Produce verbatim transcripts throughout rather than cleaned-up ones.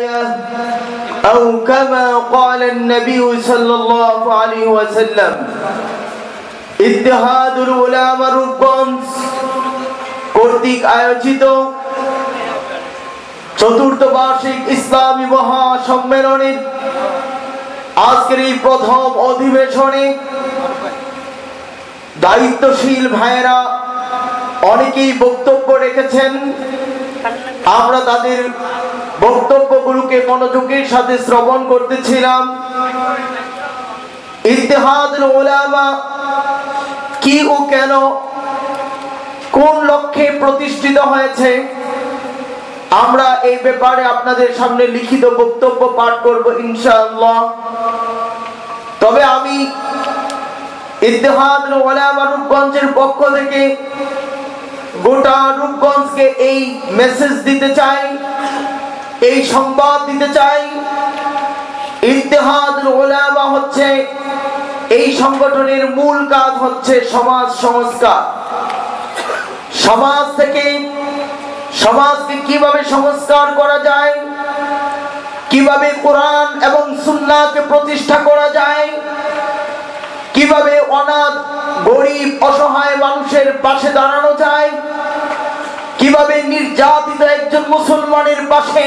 أو كما قال النبي صلى الله عليه وسلم اتحاد العلماء الربانس কর্তৃক আয়োজিত চতুর্থ বার্ষিক ইসলামী মহাসম্মেলনে আজকের এই প্রথম অধিবেশনে দায়িত্বশীল ভাইয়েরা অনেকেই বক্তব্য রেখেছেন। আমরা তাদের বক্তব্যগুলোকে মনোযোগের সাথে শ্রবণ করতেছিলাম। ইত্তেহাদুল উলামা কি ও কেন কোন লক্ষ্যে প্রতিষ্ঠিত হয়েছে আমরা এই ব্যাপারে আপনাদের সামনে লিখিত বক্তব্য পাঠ করব ইনশাআল্লাহ। তবে আমি ইত্তেহাদুল উলামা রূপগঞ্জের পক্ষ থেকে গোটা রূপগঞ্জকে এই মেসেজ দিতে চাই, এই সংবাদ দিতে চাই। ইত্তেহাদুল উলামা হচ্ছে এই সংগঠনের মূল কাজ হচ্ছে সমাজ সংস্কার। সমাজ থেকে সমাজকে কিভাবে সংস্কার করা যায়, কিভাবে কোরআন এবং সুন্নাহকে প্রতিষ্ঠা করা যায়, কিভাবে অনাথ গরিব অসহায় মানুষের পাশে দাঁড়ানো যায়, কিভাবে নির্যাতিত একজন মুসলমানের পাশে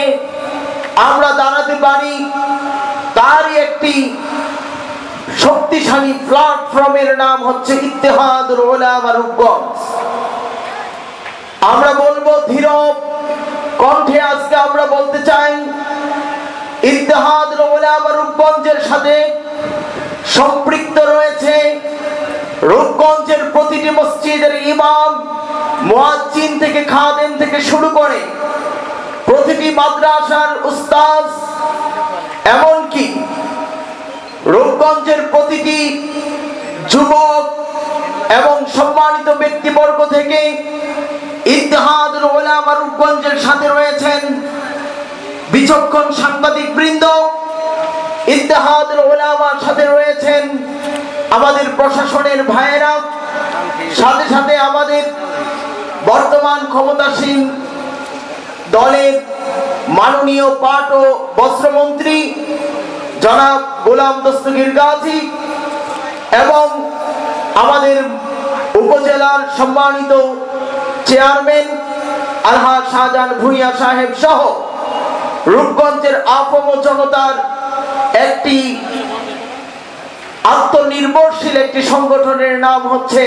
আমরা দাঁড়াতে পারি তারই একটি শক্তিশালী প্ল্যাটফর্মের নাম হচ্ছে ইত্তেহাদুল উলামা রূপগঞ্জ। আমরা বলবো ধীর কণ্ঠে আজকে আমরা বলতে চাই ইত্তেহাদুল উলামা রূপগঞ্জের সাথে সম্পৃক্ত রয়েছে রূপগঞ্জের প্রতিটি মসজিদের ইমাম মুয়াজ্জিন থেকে খাদেম থেকে শুরু করে প্রতিটি মাদ্রাসার উস্তাদ, এমনকি রূপগঞ্জের প্রতিটি যুবক এবং সম্মানিত ব্যক্তিবর্গ থেকে ইত্তেহাদুল উলামা রূপগঞ্জের সাথে রয়েছেন বিচক্ষণ সাংবাদিক বৃন্দ, ইত্তেহাদুল উলামার সাথে রয়েছেন আমাদের প্রশাসনের ভাইয়েরা, সাথে সাথে আমাদের বর্তমান ক্ষমতাসীন দলের মাননীয় পাট ও বস্ত্রমন্ত্রী জনাব গোলাম দস্তগীর গাজী এবং আমাদের উপজেলার সম্মানিত চেয়ারম্যান আলহাজ শাহজাহান ভূঁইয়া সাহেব সহ রূপগঞ্জের আপম জনতার একটি আত্মনির্ভরশীল একটি সংগঠনের নাম হচ্ছে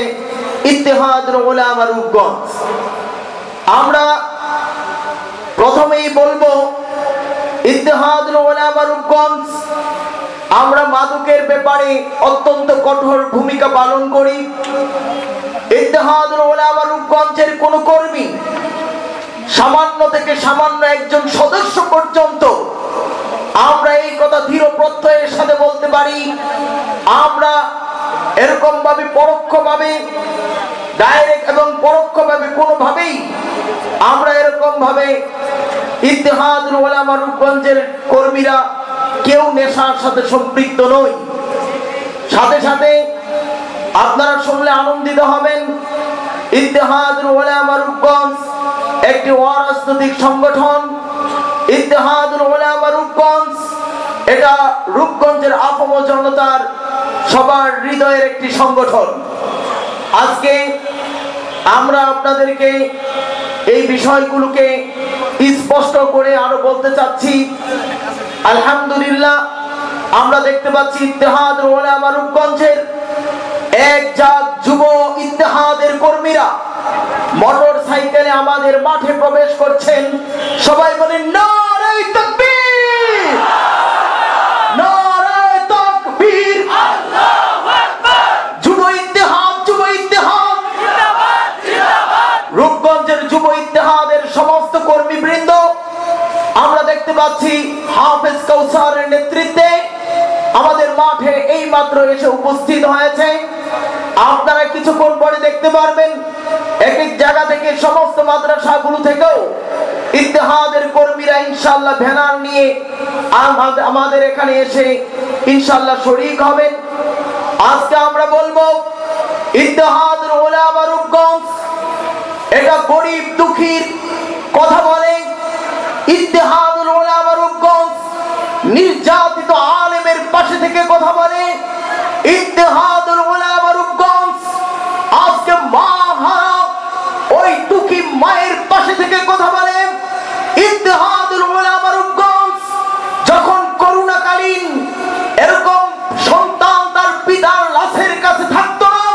ইত্তেহাদুল উলামা রূপগঞ্জ। আমরা প্রথমেই বলবো ইত্তেহাদুল উলামা রূপগঞ্জ আমরা মাদকের ব্যাপারে অত্যন্ত কঠোর ভূমিকা পালন করি। ইত্তেহাদুল উলামা রূপগঞ্জের কোন কর্মী সামান্য থেকে সামান্য একজন সদস্য পর্যন্ত আমরা এই কথা দৃঢ় প্রত্যয়ের সাথে বলতে পারি আমরা এরকম ভাবে পরোক্ষভাবে ডাইরেক্ট এবং পরোক্ষভাবে কোনোভাবেই আমরা এরকম ভাবে ইত্তেহাদুল উলামা রূপগঞ্জের কর্মীরা কেউ নেশার সাথে সম্পৃক্ত নই। সাথে সাথে আপনারা শুনলে আনন্দিত হবেন ইত্তেহাদুল উলামা রূপগঞ্জ একটি অরাজনৈতিক সংগঠন। ইত্তেহাদুল উলামা রূপগঞ্জ এটা রূপগঞ্জের আপম জনতার সবার হৃদয়ের একটি সংগঠন। আজকে আমরা আপনাদেরকে এই বিষয়গুলোকে স্পষ্ট করে আরো বলতে চাচ্ছি। আলহামদুলিল্লাহ আমরা দেখতে পাচ্ছি ইত্তেহাদুল উলামা রূপগঞ্জের এক জাগ যুব ইত্তেহাদের কর্মীরা মোটর সাইকেলে আমাদের মাঠে প্রবেশ করছেন। সবাই বলেন নারায়ে তাকবীর, নারায়ে তাকবীর, আল্লাহু আকবার। যুব ইত্তেহাদ, যুব ইত্তেহাদ জিন্দাবাদ জিন্দাবাদ। রূপগঞ্জের যুব ইত্তেহাদের সমস্ত কর্মীবৃন্দ আমরা দেখতে পাচ্ছি হাফেজ কাউসারের নেতৃত্বে আমাদের মাঠে এই মাত্র এসে উপস্থিত হয়েছে। আপনারা কিছুক্ষণ পরে দেখতে পারবেন এক এক জায়গা থেকে সমস্ত মাদ্রাসাগুলো থেকেও ইত্তেহাদের কর্মীরা ইনশাআল্লাহ ব্যানার নিয়ে আমাদের এখানে এসে ইনশাআল্লাহ শরীক হবেন। আজকে আমরা বলবো ইত্তেহাদুল উলামা রূপগঞ্জ এটা গরিব দুঃখীর কথা বলে। ইত্তেহাদুল উলামা রূপগঞ্জ निर्यातित आलेमेर पाशे थेके कथा बोले इत्तेहादुल उलामार गंज आज के माहारा ओई दुखी मायेर पाशे थेके कथा बोले इत्तेहादुल उलामार गंज जखन करुणाकालीन एरकम सन्तान तार पितार लाशेर काছে থাকতো না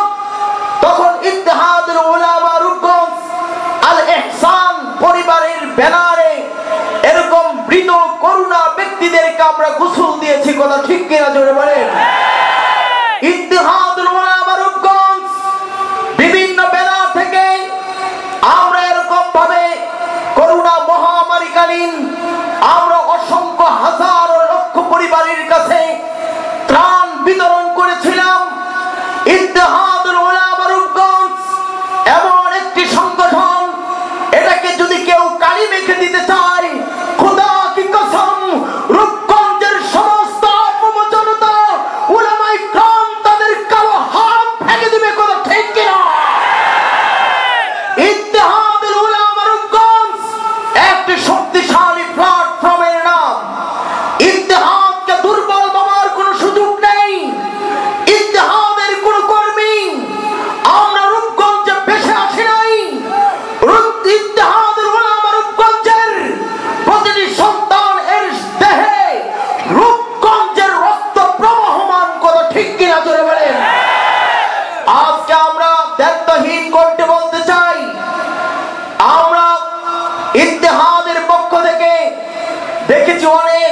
তখন ইত্তেহাদুল উলামার গঞ্জ আল ইহসান পরিবারের ব্যানারে এরকম মৃত করুণা ব্যক্তিদেরকে আমরা গোসল দিয়েছি কথা ঠিক কিনা জোরে বলেন ঠিক ইত্তেহাদুল উলামার গঞ্জ বিভিন্ন ব্যানার থেকে আমরা এরকম ভাবে করুণা মহামারীকালীন আমরা অসংখ্য হাজার লক্ষ পরিবারের কাছে ত্রাণ বিতরণ করেছিলাম ইত্তেহাদুল উলামার গঞ্জ এমন একটি সংগঠন এটাকে যদি কেউ কালি মেখে দিতে চায় খোদা কি কসম রূপগঞ্জের সমস্ত অপমজনতা উলামায়ে کرام তাদের কালো হাত ভেঙে দিবে কথা ঠিক কি না ইত্তেহাদুল উলামার গঞ্জ একটি শক্তিশালী প্ল্যাটফর্মের নাম ইত্তেহাদকে দুর্বল বানার কোনো সুযোগ নেই ইত্তেহাদের কোন কর্মী আমরা রূপগঞ্জে বেশি আসি নাই রূপ ইত্তেহাদুল উলামা রূপগঞ্জের প্রতিটি সন্তান এর দেহে রূপগঞ্জের রক্ত প্রবাহমান করে ঠিক কিনা জোরে বলেন আজকে আমরা দায়িত্বহীন করতে বলতে চাই আমরা ইত্তেহাদের পক্ষ থেকে দেখেছি অনেক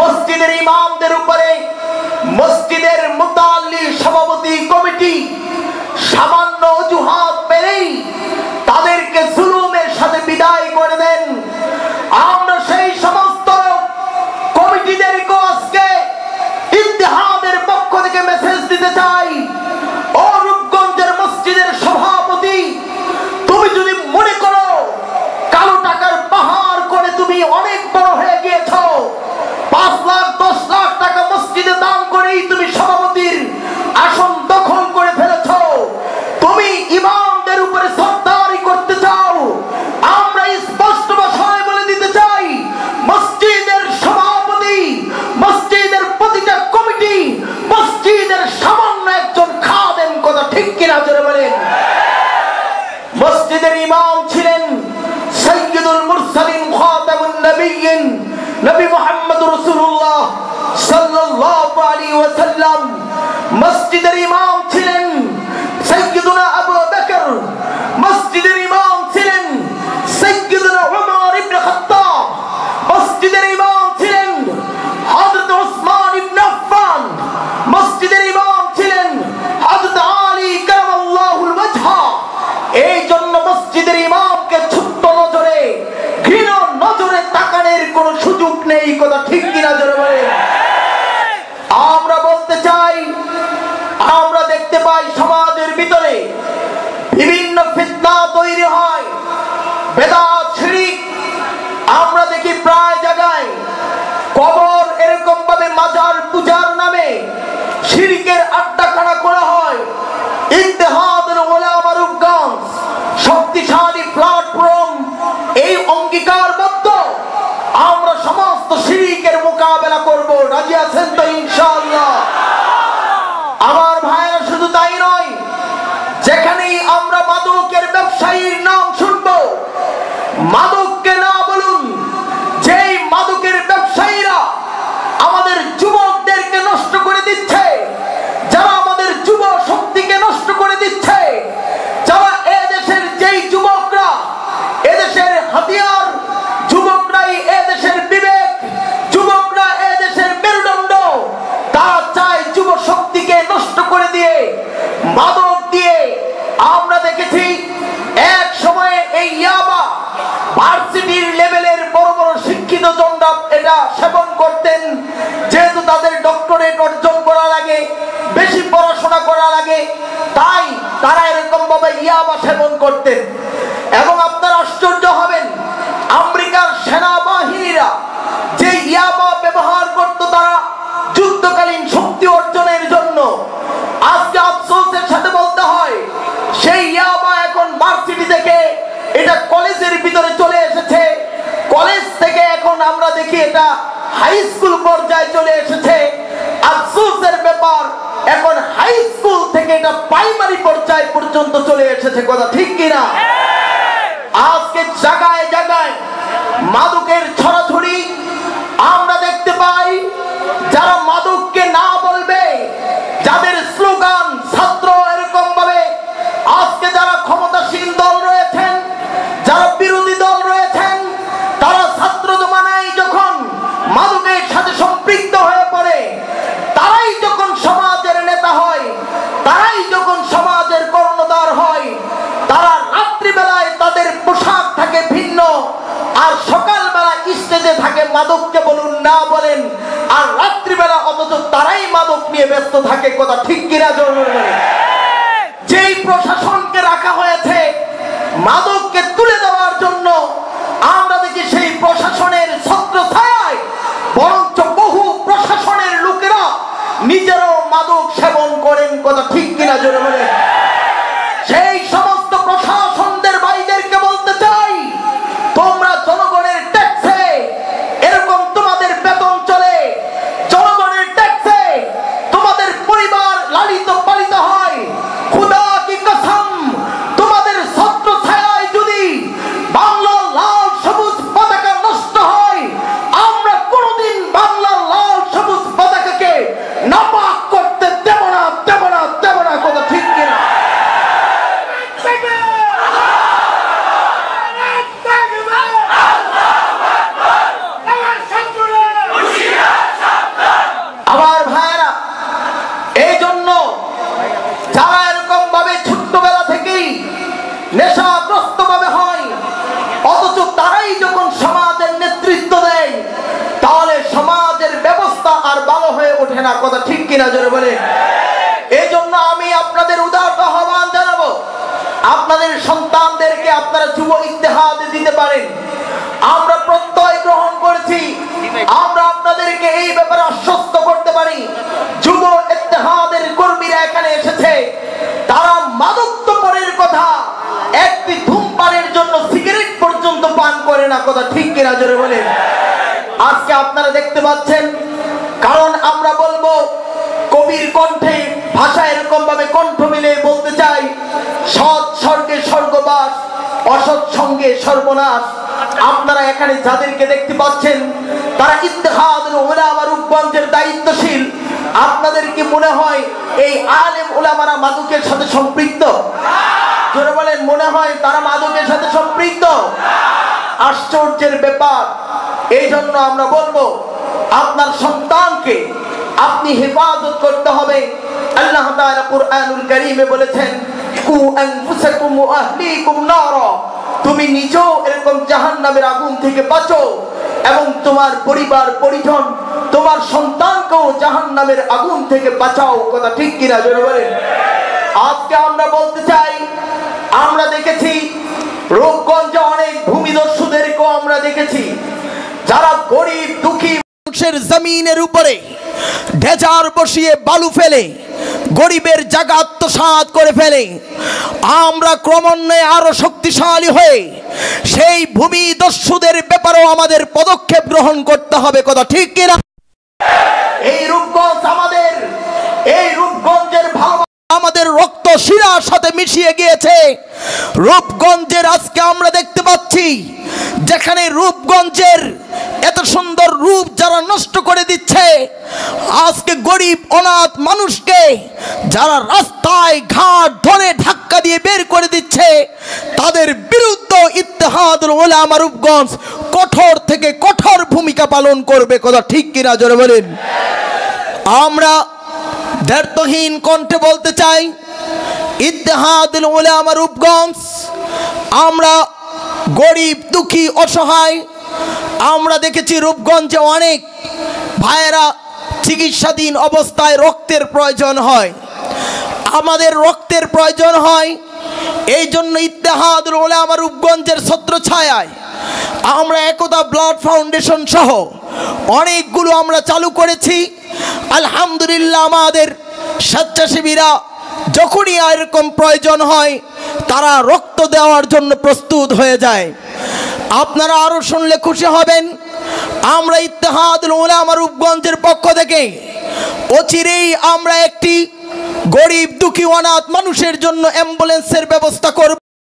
মসজিদের ইমামদের উপরে মসজিদের মুতাআল্লি সভাপতি কমিটি সাধারণ অজুহাত পেলেই তাদেরকে জুলুমের সাথে বিদায় করে দেন আমরা সেই সমস্ত কমিটিদেরকে আজকে ইত্তেহাদের পক্ষ থেকে মেসেজ দিতে চাই ও রূপগঞ্জের মসজিদের সভাপতি তুমি যদি মনে করো কালো টাকার পাহাড় করে তুমি অনেক বড় হয়ে গিয়েছো पाँच लाख दस लाख टाका मस्जिदे दान करे तुमी सभापतिर आसन दखल करे फेलेछो तुमी इमामदेर उपरे सरदारी करते चाओ आमरा स्पष्ट भाषाय बोले दिते चाई मस्जिदेर सभापति मस्जिदेर प्रतिटा कमिटी मस्जिदेर सामान्य एकजन खादेम कथा ठीक किना जोरे बोलेन मस्जिदेर इमाम छिलेन सय्यदुल मुरसालिन खातामुन नबिय्यिन नबी मुहम्मद रसूलुल्लाह सल्लल्लाहु अलैहि वसल्लम मस्जिदेर इमाम छिलेन सय्यदुना अबू बकर मस्जिदेर इमाम छिलेन सय्यदुना उमर इब्ने खत्ताब मस्जिदेर इमाम छिलेन हजरत उस्मान इब्ने अफ्फान मस्जिदेर इमाम छिलेन हजरत आली करमल्लाहुल वजहा এই জন্য মসজিদের ইমামকে ছোট নজরে ঘৃণ নজরে তাকানোর কোনো সুযোগ নেই কথা ঠিক কিনা জোরে বলেন আমরা বলতে চাই আমরা দেখতে পাই সমাজের ভিতরে বিভিন্ন ফিতনা তৈরি হয় বেদাত শিরক আমরা দেখি প্রায় জায়গায় কবর এরকম ভাবে মাজার পূজার নামে শিরকের আড্ডাখানা করা হয় ইত্তেহাদুল উলামার গঞ্জ শক্তিশালী প্ল্যাটফর্ম এই অঙ্গীকারবদ্ধ আমরা সমস্ত শিরকের মোকাবেলা করব রাজি আছেন তো ইনশাআল্লাহ আমার ভাইরা শুধু তাই নয় যেখানেই আমরা মাদকের ব্যবসায়ীর নাম শুনব মাদককে না বলুন যেই মাদকের ব্যবসায়ীরা আমাদের যুবকদেরকে নষ্ট করে দিচ্ছে যারা আমাদের যুব শক্তিকে নষ্ট করে দিচ্ছে যারা এই দেশের যেই যুবকরা এই দেশের হাতিয়ার যুবকরাই এই দেশের বিবেক যুবকরা এই দেশের মেরুদণ্ড তারা চায় যুব শক্তিকে নষ্ট করে দিয়ে মাদক দিয়ে আমরা দেখেছি এক সময়ে এই ইয়াবা ভার্সিটির লেভেলের বড় বড় শিক্ষিত জনরা এটা সেবন করতেন যেহেতু তাদের ডক্টরেট অর্জন করা লাগে বেশি পড়াশোনা করা লাগে তাই তারা এরকম ভাবে ইয়াবা সেবন করতেন এবং আপনারা আশ্চর্য হবেন আমেরিকার সেনাবাহিনীরা যে ইয়াবা ব্যবহার করত তারা যুদ্ধকালীন শক্তি অর্জনের জন্য আজকে আফসোসের সাথে বলতে হয় সেই ইয়াবা এখন ভার্সিটি থেকে এটা কলেজের ভিতরে চলে এসেছে কলেজ থেকে এখন আমরা দেখি এটা हाई स्कूल पर्याय चले এসেছে আফসোসের ব্যাপার এখন হাই স্কুল থেকে এটা প্রাইমারি পর্যায় পর্যন্ত চলে এসেছে কথা ঠিক কি না ঠিক আজকে জায়গায় জায়গায় মাদকের ছড়াছড়ি আমরা দেখতে পাই যারা মাদককে না বলবে যাদের স্লোগান ছাত্র এরকম ভাবে আজকে যারা ক্ষমতাসীন দল রয়েছেন যারা বিরোধী দল রয়েছেন তারা ছাত্র জমানায় যখন মাদকের সাথে সম্পৃক্ত হয়ে পড়ে তারাই যখন সমাজের নেতা হয় তারাই যখন সমাজের কর্ণধার হয় তারা রাত্রিবেলায় তাদের পোশাক থাকে ভিন্ন আর সকালবেলা স্টেজে থাকে মাদককে বলুন না বলেন আর রাত্রিবেলা অথচ তারাই মাদক নিয়ে ব্যস্ত থাকে কথা ঠিক কিনা জরুরি বলে যেই প্রশাসনকে রাখা হয়েছে মাদককে তুলে দেওয়ার জন্য আমরা দেখি সেই প্রশাসনের ছত্রছায়ায় বরঞ্চ বহু প্রশাসনের লোকেরা নিজেরাও মাদক সেবন করেন কথা ঠিক কিনা জোরে বলেন সেই সমস্ত প্রশাসনদের ভাইদেরকে বলতে চাই তোমরা জনগণের ট্যাক্সে এরকম তোমাদের বেতন চলে জনগণের ট্যাক্সে তোমাদের পরিবার লালিত পালিত হয় খোদা কি কসম তোমাদের ছত্রছায়ায় যদি বাংলা লাল সবুজ পতাকা নষ্ট হয় আমরা কোনদিন বাংলা লাল সবুজ পতাকাকে নাপাক করতে দেব না দেব না দেব না কথা ঠিক কিনা আবার ভাইরা এই জন্য যারা এরকম ভাবে ছোটবেলা থেকেই নেশাগ্রস্ত ভাবে হয় অথচ তারাই যখন সমাজের নেতৃত্ব দেয় তাহলে সমাজের ব্যবস্থা আর ভালো হয়ে ওঠে না কথা ঠিক কিনা জোরে বলে এই জন্য আমি আপনাদের উদার আহ্বান জানাবো আপনাদের সন্তানদেরকে আপনারা যুব ইত্তেহাদে দিতে পারেন আমরা প্রত্যয় গ্রহণ করেছি আমরা আপনাদেরকে এই ব্যাপারে আশ্বস্ত করতে পারি যুব ইত্তেহাদের কর্মীরা এখানে এসেছে তারা মাদক তো পরের কথা একটি ধূমপানের জন্য সিগারেট পর্যন্ত পান করে না কথা ঠিক কিনা জোরে বলেন আজকে আপনারা দেখতে পাচ্ছেন কারণ আমরা বলবো কবির কণ্ঠে ভাষা এরকম ভাবে কণ্ঠ মিলে বলতে চাই সৎ স্বর্গে স্বর্গবাস অসৎ সঙ্গে সর্বনাশ আপনারা এখানে যাদেরকে দেখতে পাচ্ছেন তারা ইত্তেহাদুল উলামা রূপগঞ্জের দায়িত্বশীল আপনাদের কি মনে হয় এই আলেম উলামারা মাদকের সাথে সম্পৃক্ত যারা বলেন মনে হয় তারা মাদকের সাথে সম্পৃক্ত আশ্চর্যের ব্যাপার এই জন্য আমরা বলবো আপনার সন্তানকে আপনি হেফাজত করতে হবে আল্লাহ তাআলা কুরআনুল কারীমে বলেছেন কু আনফুসাকুম ওয়া আহলিকুম নারা তুমি নিজেও এরকম জাহান্নামের আগুন থেকে বাঁচো এবং তোমার পরিবার পরিজন তোমার সন্তানকেও জাহান্নামের আগুন থেকে বাঁচাও কথা ঠিক কিনা জোরে বলেন আজকে আমরা বলতে চাই আমরা দেখেছি রূপগঞ্জে অনেক ভূমিদস্যুদেরকেও আমরা দেখেছি যারা গরিব দুঃখী মানুষের জমিনের উপরে ঢেজার বসিয়ে বালু ফেলে গরিবের জায়গা আত্মসাৎ করে ফেলে আমরা ক্রমান্বয়ে আরো শক্তিশালী হয়ে সেই ভূমি দস্যুদের ব্যাপারেও আমাদের পদক্ষেপ গ্রহণ করতে হবে কথা ঠিক কিনা এই রূপগঞ্জ আমাদের এই রূপগঞ্জের ভালো আমাদের রক্ত শিরার সাথে মিশিয়ে গিয়েছে রূপগঞ্জের আজকে আমরা দেখতে পাচ্ছি যেখানে রূপগঞ্জের এত সুন্দর রূপ যারা নষ্ট করে দিচ্ছে আজকে গরিব অনাথ মানুষকে যারা রাস্তায় ঘাট ধরে ধাক্কা দিয়ে বের করে দিচ্ছে তাদের বিরুদ্ধে ইত্তেহাদুল উলামা রূপগঞ্জ কঠোর থেকে কঠোর ভূমিকা পালন করবে কথা ঠিক কিনা জোরে বলেন আমরা দার্থহীন কণ্ঠে বলতে চাই ইত্তেহাদুল উলামা রূপগঞ্জ আমরা গরিব দুঃখী অসহায় আমরা দেখেছি রূপগঞ্জে অনেক ভাইয়েরা চিকিৎসাধীন অবস্থায় রক্তের প্রয়োজন হয় আমাদের রক্তের প্রয়োজন হয় এই জন্য ইত্তেহাদুল উলামা রূপগঞ্জের ছত্রছায়ায় আমরা একতা ব্লাড ফাউন্ডেশন সহ অনেকগুলো আমরা চালু করেছি আলহামদুলিল্লাহ আমাদের স্বেচ্ছাসেবীরা যখনই এরকম প্রয়োজন হয় তারা রক্ত দেওয়ার জন্য প্রস্তুত হয়ে যায় আপনারা আরও শুনলে খুশি হবেন আমরা ইত্তেহাদুল উলামা রূপগঞ্জের পক্ষ থেকে অচিরেই আমরা একটি গরিব দুঃখী অনাথ মানুষের জন্য অ্যাম্বুলেন্সের ব্যবস্থা করব।